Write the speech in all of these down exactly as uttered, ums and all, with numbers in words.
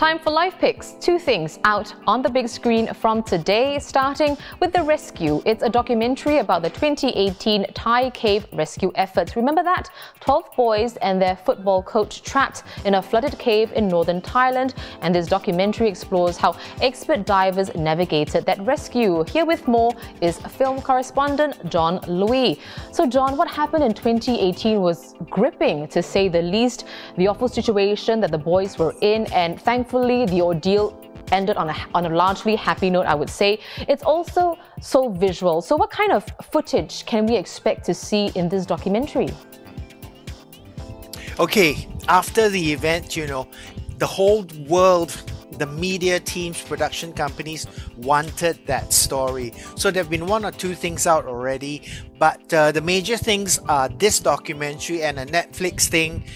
Time for life picks. Two things out on the big screen from today, starting with The Rescue. It's a documentary about the twenty eighteen Thai cave rescue efforts. Remember that? twelve boys and their football coach trapped in a flooded cave in northern Thailand. And this documentary explores how expert divers navigated that rescue. Here with more is film correspondent John Lui. So John, what happened in twenty eighteen was gripping, to say the least. The awful situation that the boys were in, and thankfully the ordeal ended on a, on a largely happy note, I would say. It's also so visual. So what kind of footage can we expect to see in this documentary? Okay, after the event, you know, the whole world, the media teams, production companies wanted that story. So there have been one or two things out already, but uh, the major things are this documentary and a Netflix thing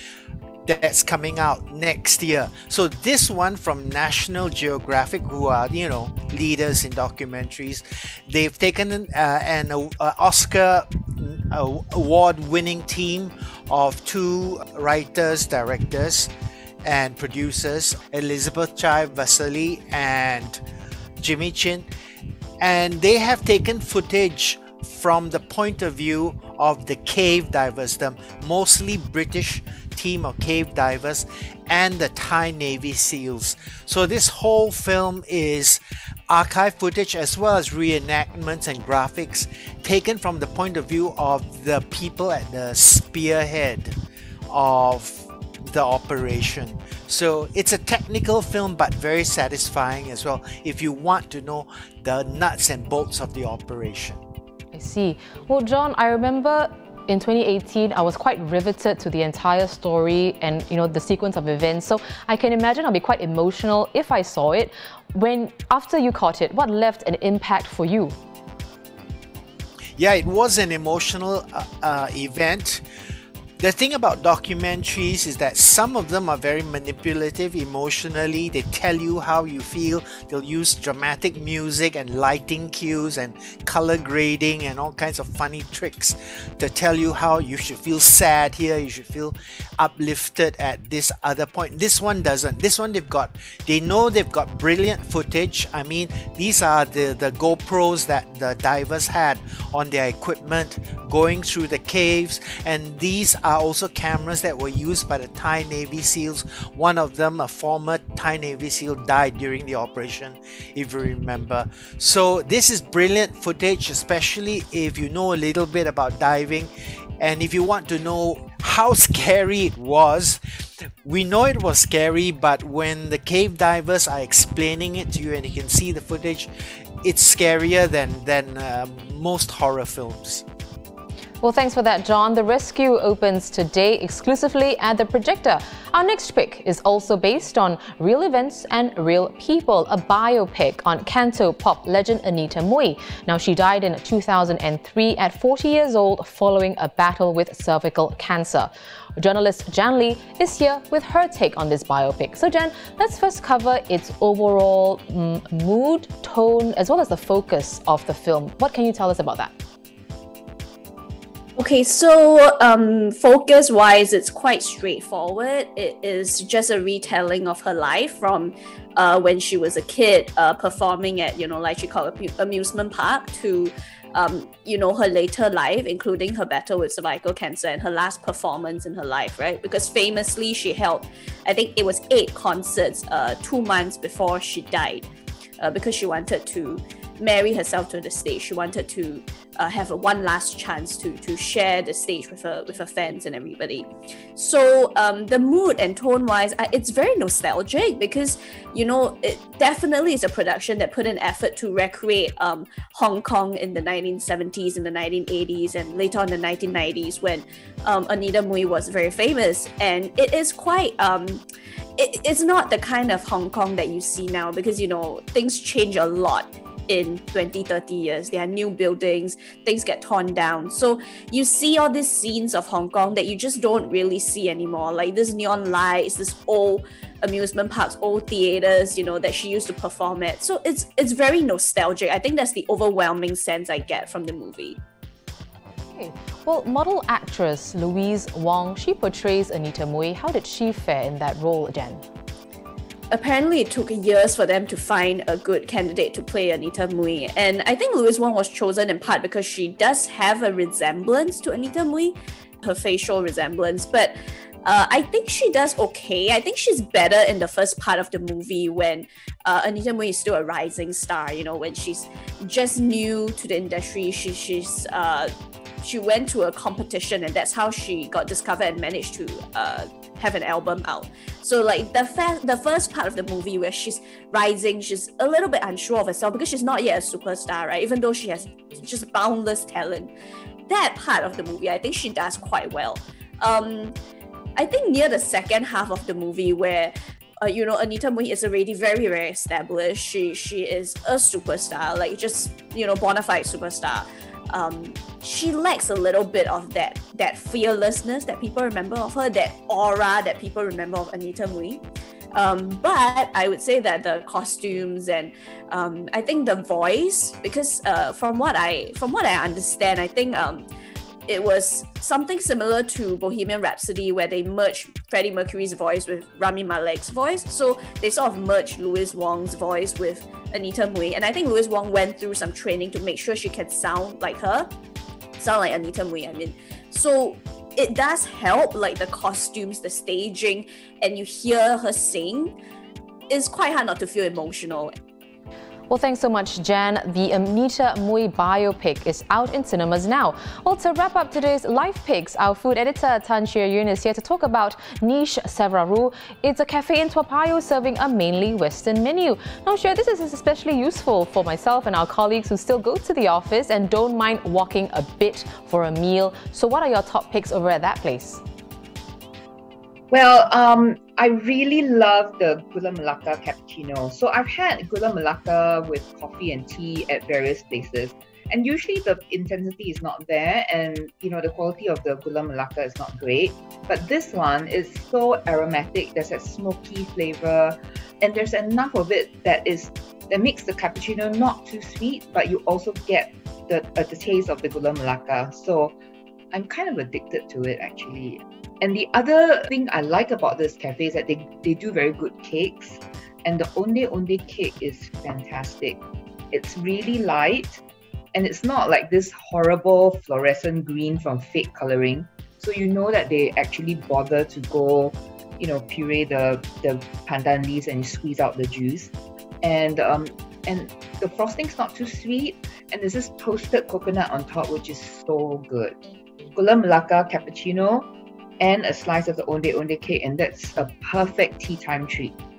that's coming out next year. So this one from National Geographic, who are, you know, leaders in documentaries, they've taken an, uh, an uh, Oscar award-winning team of two writers, directors and producers, Elizabeth Chai Vasily and Jimmy Chin, and they have taken footage from the point of view of the cave divers, the mostly British team of cave divers and the Thai Navy SEALs. So this whole film is archive footage as well as reenactments and graphics taken from the point of view of the people at the spearhead of the operation. So it's a technical film but very satisfying as well if you want to know the nuts and bolts of the operation. I see. Well, John, I remember in twenty eighteen, I was quite riveted to the entire story and, you know, the sequence of events. So I can imagine I'll be quite emotional if I saw it. When, after you caught it, what left an impact for you? Yeah, it was an emotional uh, uh, event. The thing about documentaries is that some of them are very manipulative emotionally. They tell you how you feel. They'll use dramatic music and lighting cues and color grading and all kinds of funny tricks to tell you how you should feel sad here, you should feel uplifted at this other point. This one doesn't. This one they've got, they know they've got brilliant footage. I mean, these are the, the GoPros that the divers had on their equipment going through the caves, and these are also cameras that were used by the Thai Navy SEALs. One of them, a former Thai Navy SEAL, died during the operation, if you remember. So this is brilliant footage, especially if you know a little bit about diving and if you want to know how scary it was. We know it was scary, but when the cave divers are explaining it to you and you can see the footage, it's scarier than, than uh, most horror films. Well, thanks for that, John. The Rescue opens today exclusively at the projector. Our next pick is also based on real events and real people, a biopic on Cantopop legend Anita Mui. Now, she died in two thousand three at forty years old following a battle with cervical cancer. Journalist Jan Lee is here with her take on this biopic. So Jan, let's first cover its overall mm, mood, tone, as well as the focus of the film. What can you tell us about that? Okay, so um, focus-wise, it's quite straightforward. It is just a retelling of her life from uh, when she was a kid uh, performing at, you know, like she called it, amusement park, to, um, you know, her later life, including her battle with cervical cancer and her last performance in her life, right? Because famously, she held, I think it was eight concerts uh, two months before she died uh, because she wanted to marry herself to the stage. She wanted to uh, have a one last chance to to share the stage with her with her fans and everybody. So um, the mood and tone wise, it's very nostalgic because, you know, it definitely is a production that put an effort to recreate um, Hong Kong in the nineteen seventies, in the nineteen eighties, and later on the nineteen nineties when um, Anita Mui was very famous. And it is quite. Um, it, it's not the kind of Hong Kong that you see now because, you know, things change a lot. In twenty, thirty years, there are new buildings, things get torn down. So you see all these scenes of Hong Kong that you just don't really see anymore, like this neon lights, this old amusement parks, old theaters, you know, that she used to perform at. So it's it's very nostalgic. I think that's the overwhelming sense I get from the movie. Okay. Well, model actress Louise Wong, she portrays Anita Mui. How did she fare in that role, Jan? Apparently, it took years for them to find a good candidate to play Anita Mui. And I think Louise Wong was chosen in part because she does have a resemblance to Anita Mui, her facial resemblance. But uh, I think she does okay. I think she's better in the first part of the movie when uh, Anita Mui is still a rising star, you know, when she's just new to the industry. She, she's... Uh, She went to a competition, and that's how she got discovered and managed to uh, have an album out. So like the, fa- the first part of the movie where she's rising, she's a little bit unsure of herself because she's not yet a superstar, right? Even though she has just boundless talent. That part of the movie, I think she does quite well. Um, I think near the second half of the movie where Uh, you know, Anita Mui is already very, very established. She she is a superstar, like just, you know, bona fide superstar. Um, she lacks a little bit of that that fearlessness that people remember of her, that aura that people remember of Anita Mui. Um, but I would say that the costumes and um, I think the voice, because uh, from what I from what I understand, I think. Um, It was something similar to Bohemian Rhapsody, where they merged Freddie Mercury's voice with Rami Malek's voice. So they sort of merged Louise Wong's voice with Anita Mui. And I think Louise Wong went through some training to make sure she can sound like her. Sound like Anita Mui, I mean. So it does help, like the costumes, the staging, and you hear her sing. It's quite hard not to feel emotional. Well, thanks so much, Jan. The Anita Mui biopic is out in cinemas now. Well, to wrap up today's Life Picks, our food editor Tan Shir Yun is here to talk about Niche Sevaroo. It's a cafe in Tuapeiyo serving a mainly Western menu. Now, Shir, this is especially useful for myself and our colleagues who still go to the office and don't mind walking a bit for a meal. So what are your top picks over at that place? Well, um, I really love the Gula Melaka cappuccino. So I've had Gula Melaka with coffee and tea at various places. And usually the intensity is not there and, you know, the quality of the Gula Melaka is not great. But this one is so aromatic. There's a smoky flavor and there's enough of it that is that makes the cappuccino not too sweet, but you also get the, uh, the taste of the Gula Melaka. So I'm kind of addicted to it, actually. And the other thing I like about this cafe is that they, they do very good cakes. And the Onde Onde cake is fantastic. It's really light and it's not like this horrible fluorescent green from fake colouring. So you know that they actually bother to go, you know, puree the, the pandan leaves and squeeze out the juice. And, um, and the frosting's not too sweet. And there's this toasted coconut on top, which is so good. Gula Melaka cappuccino and a slice of the Onde Onde cake, and that's a perfect tea time treat.